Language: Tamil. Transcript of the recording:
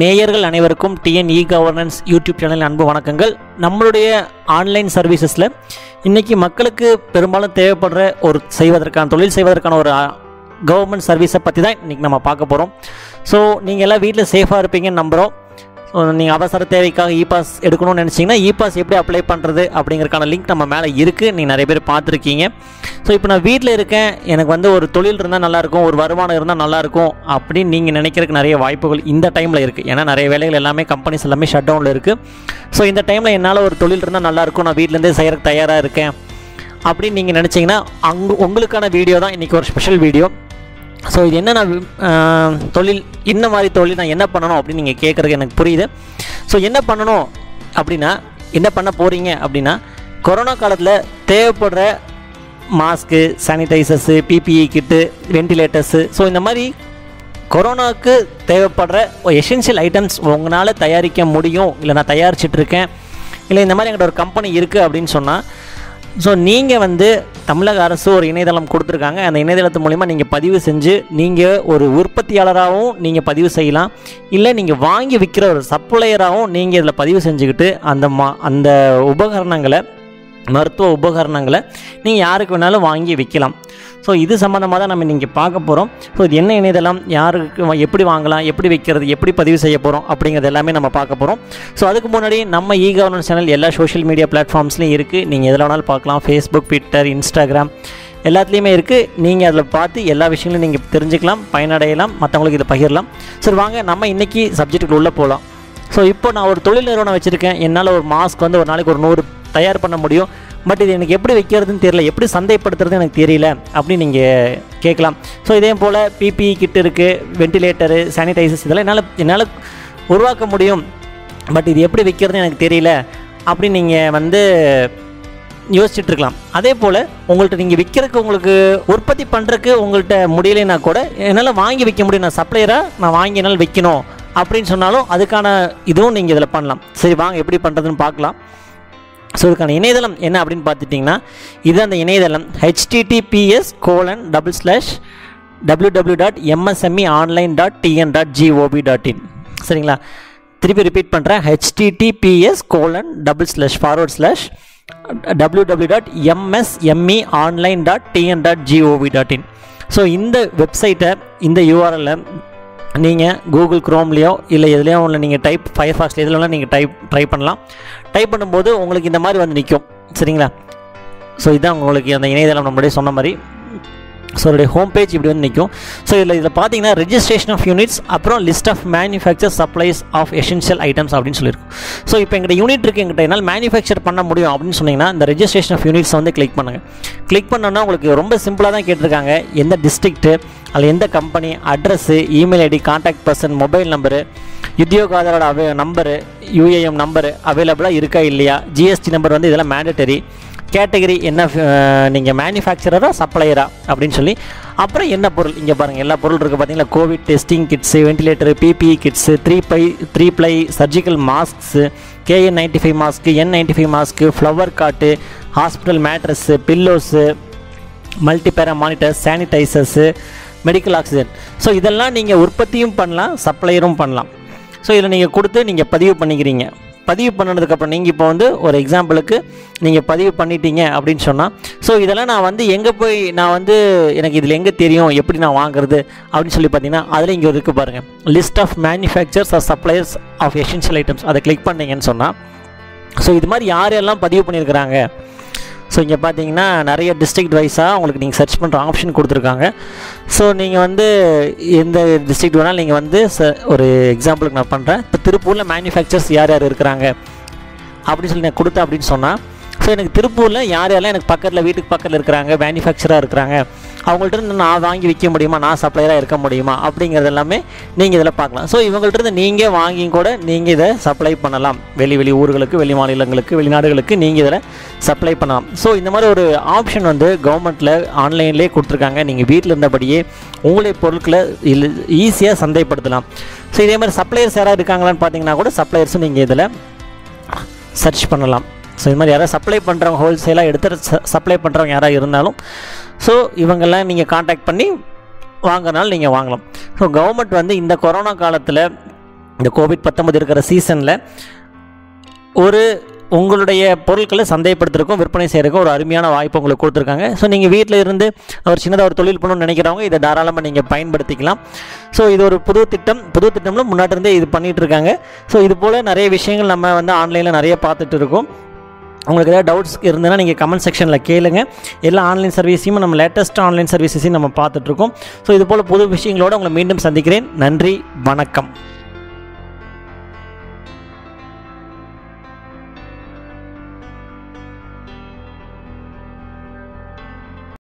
நேயர்கள் அனைவருக்கும் டிஎன் இ கவர்னன்ஸ் யூடியூப் சேனலில் அன்பு வணக்கங்கள். நம்மளுடைய ஆன்லைன் சர்வீசஸில் இன்றைக்கி மக்களுக்கு பெரும்பாலும் தேவைப்படுற தொழில் செய்வதற்கான ஒரு கவர்மெண்ட் சர்வீஸை பற்றி தான் இன்றைக்கி நம்ம பார்க்க போகிறோம். ஸோ நீங்கள் எல்லாம் வீட்டில் சேஃபாக இருப்பீங்கன்னு நம்புகிறோம். நீங்கள் அவசர தேவைக்காக இ பாஸ் எடுக்கணும்னு நினச்சிங்கன்னா இ பாஸ் எப்படி அப்ளை பண்ணுறது அப்படிங்கிறதுக்கான லிங்க் நம்ம மேலே இருக்குது. நீங்கள் நிறைய பேர் பார்த்துருக்கீங்க. ஸோ இப்போ நான் வீட்டில் இருக்கேன், எனக்கு ஒரு தொழில் இருந்தால் நல்லாயிருக்கும், ஒரு வருமானம் இருந்தால் நல்லாயிருக்கும் அப்படின்னு நீங்கள் நினைக்கிறதுக்கு நிறைய வாய்ப்புகள் இந்த டைமில் இருக்குது. ஏன்னா நிறைய வேலைகள் எல்லாமே கம்பெனிஸ் எல்லாமே ஷட் டவுனில் இருக்குது. ஸோ இந்த டைமில் என்னால் ஒரு தொழில் இருந்தால் நல்லாயிருக்கும், நான் வீட்டிலேருந்தே செய்கிறதுக்கு தயாராக இருக்கேன் அப்படின்னு நீங்கள் நினச்சிங்கன்னா உங்களுக்கான வீடியோ தான் இன்றைக்கி ஒரு ஸ்பெஷல் வீடியோ. ஸோ இது என்ன என்ன மாதிரி தொழில் நான் என்ன பண்ணணும் அப்படின்னு நீங்கள் கேட்குறது எனக்கு புரியுது. ஸோ என்ன பண்ண போகிறீங்க அப்படின்னா கொரோனா காலத்தில் தேவைப்படுற mask, சானிடைசர்ஸு, PPE kit, ventilators, so இந்த மாதிரி கொரோனாவுக்கு தேவைப்படுற எசென்ஷியல் ஐட்டம்ஸ் உங்களால் தயாரிக்க முடியும், இல்லை நான் தயாரிச்சிட்ருக்கேன், இல்லை இந்த மாதிரி எங்கிட்ட ஒரு கம்பெனி இருக்குது அப்படின்னு சொன்னால், ஸோ நீங்கள் தமிழக அரசு ஒரு இணையதளம் கொடுத்துருக்காங்க. அந்த இணையதளத்து மூலிமா நீங்கள் பதிவு செஞ்சு நீங்கள் ஒரு உற்பத்தியாளராகவும் நீங்கள் பதிவு செய்யலாம், இல்லை நீங்கள் வாங்கி விற்கிற ஒரு சப்ளையராகவும் நீங்கள் இதில் பதிவு செஞ்சுக்கிட்டு அந்த உபகரணங்களை, மருத்துவ உபகரணங்களை நீங்கள் யாருக்கு வேணாலும் வாங்கி விற்கலாம். ஸோ இது சம்மந்தமாக தான் நம்ம நீங்கள் பார்க்க போகிறோம். ஸோ இது என்ன இணையதளம், யாருக்கு எப்படி வாங்கலாம், எப்படி விற்கிறது, எப்படி பதிவு செய்ய போகிறோம் அப்படிங்கிறது எல்லாமே நம்ம பார்க்க போகிறோம். ஸோ அதுக்கு முன்னாடி நம்ம இ கவர்னன்ஸ் சேனல் எல்லா சோஷியல் மீடியா பிளாட்ஃபார்ம்ஸ்லையும் இருக்குது. நீங்கள் எதில் வேணாலும் பார்க்கலாம். ஃபேஸ்புக், ட்விட்டர், இன்ஸ்டாகிராம் எல்லாத்துலேயுமே இருக்குது. நீங்கள் அதில் பார்த்து எல்லா விஷயங்களையும் நீங்கள் தெரிஞ்சுக்கலாம், பயனடையலாம், மற்றவங்களுக்கு இதை பகிரலாம். சரி, வாங்க நம்ம இன்றைக்கி சப்ஜெக்ட்டுக்கு உள்ளே போகலாம். ஸோ இப்போ நான் ஒரு தொழில் நிறுவனம் வச்சுருக்கேன். என்னால் ஒரு மாஸ்க் ஒரு நாளைக்கு ஒரு 100 தயார் பண்ண முடியும். பட் இது எனக்கு எப்படி வைக்கிறதுன்னு தெரியல, எப்படி சந்தைப்படுத்துறதுன்னு எனக்கு தெரியல அப்படின்னு நீங்கள் கேட்கலாம். ஸோ இதே போல் பிபிஇ கிட் இருக்குது, வெண்டிலேட்டரு, சானிடைசர்ஸ், இதெல்லாம் என்னால் உருவாக்க முடியும். பட் இது எப்படி வைக்கிறதுன்னு எனக்கு தெரியல அப்படின்னு நீங்கள் யோசிச்சுட்ருக்கலாம். அதே போல் உங்கள்கிட்ட நீங்கள் விற்கிறதுக்கு, உங்களுக்கு உற்பத்தி பண்ணுறதுக்கு உங்கள்கிட்ட முடியலைன்னா கூட என்னால் வாங்கி விற்க முடியும், நான் சப்ளையராக நான் வாங்கி என்னால் விற்கணும் அப்படின்னு சொன்னாலும் அதுக்கான இதுவும் நீங்கள் இதில் பண்ணலாம். சரி, வாங்க எப்படி பண்ணுறதுன்னு பார்க்கலாம். ஸோ இதுக்கான இணையதளம் என்ன அப்படின்னு பார்த்துட்டிங்கன்னா, இது அந்த இணையதளம் https://www.msmeonline.tn.gov.in. சரிங்களா, திருப்பி ரிப்பீட் பண்ணுறேன். https://www.msmeonline.tn.gov.in. ஸோ இந்த வெப்சைட்டை, இந்த URL-ஐ நீங்கள் கூகுள் க்ரோம்லேயோ இல்லை எதுலேயோ ஒன்று நீங்கள் ஃபயர்ஃபாக்ஸில் எதுலனா நீங்கள் ட்ரை பண்ணலாம். டைப் பண்ணும்போது உங்களுக்கு இந்த மாதிரி நிற்கும். சரிங்களா, ஸோ இதுதான் உங்களுக்கு அந்த இணையதளம் நம்மளுடைய சொன்ன மாதிரி. ஸோ அதோடைய ஹோம் பேஜ் இப்படி நிற்கும். ஸோ இதில் பார்த்தீங்கன்னா ரெஜிஸ்ட்ரேஷன் ஆஃப் யூனிட்ஸ், அப்புறம் list of manufacture supplies of essential items அப்படின்னு சொல்லியிருக்கும். ஸோ இப்போ எங்கிட்ட யூனிட் இருக்குது, எங்கிட்ட என்னால் மேனுஃபேக்சர் பண்ண முடியும் அப்படின்னு சொன்னீங்கன்னா இந்த ரெஜிஸ்ட்ரேஷன் ஆஃப் யூனிட்ஸ் கிளிக் பண்ணுங்கள். கிளிக் பண்ணோன்னா உங்களுக்கு ரொம்ப சிம்பிளாக தான் கேட்டிருக்காங்க. எந்த டிஸ்ட்ரிக்ட்டு, அதில் எந்த company, address, email ID, contact person, mobile number, உத்தியோகாதாரோட நம்பரு, யூஏஎம் நம்பரு அவைலபிளாக இருக்கா இல்லையா, ஜிஎஸ்டி நம்பர் இதெல்லாம் மேண்டட்டரி, கேட்டகரி என்ன, நீங்கள் மேனுஃபேக்சரரா சப்ளையரா அப்படின்னு சொல்லி, அப்புறம் என்ன பொருள், இங்கே பாருங்கள் எல்லா பொருள் இருக்குது பார்த்தீங்களா. Covid testing kits, ventilator, PPE kits, three ply surgical masks, KN95 mask, N95 mask, flower cot, hospital mattress, pillows, multipara monitors, சானிடைசர்ஸு, medical oxygen. So இதெல்லாம் நீங்கள் உற்பத்தியும் பண்ணலாம், சப்ளையரும் பண்ணலாம். ஸோ இதில் நீங்கள் கொடுத்து நீங்கள் பதிவு பண்ணிக்கிறீங்க. பதிவு பண்ணதுக்கப்புறம் நீங்கள் இப்போ ஒரு எக்ஸாம்பிளுக்கு நீங்கள் பதிவு பண்ணிட்டீங்க அப்படின்னு சொன்னால், ஸோ இதெல்லாம் நான் எங்கே போய் நான் எனக்கு இதில் எங்கே தெரியும், எப்படி நான் வாங்குறது அப்படின்னு சொல்லி பார்த்தீங்கன்னா அதில் இங்கே இருக்குது பாருங்கள், list of manufacturers or suppliers of essential items. அதை கிளிக் பண்ணீங்கன்னு சொன்னால், ஸோ இது மாதிரி யாரெல்லாம் பதிவு பண்ணியிருக்கிறாங்க. ஸோ இங்கே பார்த்தீங்கன்னா நிறைய டிஸ்ட்ரிக்ட் வைஸாக உங்களுக்கு நீங்கள் சர்ச் பண்ணுற ஆப்ஷன் கொடுத்துருக்காங்க. ஸோ நீங்கள் எந்த டிஸ்ட்ரிக்ட் வேணாலும் நீங்கள் ஒரு எக்ஸாம்பிளுக்கு நான் பண்ணுறேன். இப்போ திருப்பூரில் மேனுஃபேக்சர்ஸ் யார் இருக்கிறாங்க அப்படின்னு சொல்லி நான் கொடுத்தேன் அப்படின்னு சொன்னால், ஸோ எனக்கு திருப்பூரில் யாரெல்லாம் எனக்கு வீட்டுக்கு பக்கத்தில் இருக்கிறாங்க, மேனுஃபேக்சராக இருக்கிறாங்க, அவங்கள்ட்ட நான் வாங்கி விற்க முடியுமா, நான் சப்ளையராக இருக்க முடியுமா அப்படிங்கிறது எல்லாமே நீங்கள் இதில் பார்க்கலாம். ஸோ இவங்கள்ட்ட நீங்கள் வாங்கி கூட நீங்கள் இதை சப்ளை பண்ணலாம். வெளி ஊர்களுக்கு, வெளி மாநிலங்களுக்கு, வெளிநாடுகளுக்கு நீங்கள் இதில் சப்ளை பண்ணலாம். ஸோ இந்த மாதிரி ஒரு ஆப்ஷன் கவர்மெண்ட்டில் ஆன்லைன்லேயே கொடுத்துருக்காங்க. நீங்கள் வீட்டில் இருந்தபடியே உங்களுடைய பொருட்களை ஈஸியாக சந்தைப்படுத்தலாம். ஸோ இதே மாதிரி சப்ளையர்ஸ் யாராக இருக்காங்களான்னு பார்த்தீங்கன்னா கூட சப்ளையர்ஸும் நீங்கள் இதில் சர்ச் பண்ணலாம். ஸோ இது மாதிரி யாராவது சப்ளை பண்ணுறவங்க, ஹோல்சேலாக எடுத்து சப்ளை பண்ணுறவங்க யாராக இருந்தாலும், ஸோ இவங்கெல்லாம் நீங்கள் காண்டாக்ட் பண்ணி வாங்கினாலும் நீங்கள் வாங்கலாம். ஸோ கவர்மெண்ட் இந்த கொரோனா காலத்தில் இந்த கோவிட்-19 இருக்கிற சீசனில் ஒரு உங்களுடைய பொருட்களை சந்தைப்படுத்துறதுக்கும் விற்பனை செய்யறதுக்கும் ஒரு அருமையான வாய்ப்பு உங்களுக்கு கொடுத்துருக்காங்க. ஸோ நீங்கள் வீட்டில் இருந்து ஒரு சின்னதாக ஒரு தொழில் பண்ணணும்னு நினைக்கிறவங்க இதை தாராளமாக நீங்கள் பயன்படுத்திக்கலாம். ஸோ இது ஒரு புது திட்டம், புது திட்டம்ல முன்னாடி இருந்தே இது பண்ணிகிட்டு இருக்காங்க. ஸோ இது போல் நிறைய விஷயங்கள் நம்ம வந்து ஆன்லைனில் நிறைய பார்த்துட்டு இருக்கோம். உங்களுக்கு ஏதாவது டவுட்ஸ் இருந்ததுன்னா நீங்கள் கமெண்ட் செக்ஷனில் கேளுங்க. எல்லா ஆன்லைன் சர்வீஸையும் நம்ம லேட்டஸ்ட் ஆன்லைன் சர்வீஸையும் நம்ம பார்த்துட்ருக்கோம். ஸோ இது போல் புது விஷயங்களோடு உங்களை மீண்டும் சந்திக்கிறேன். நன்றி, வணக்கம்.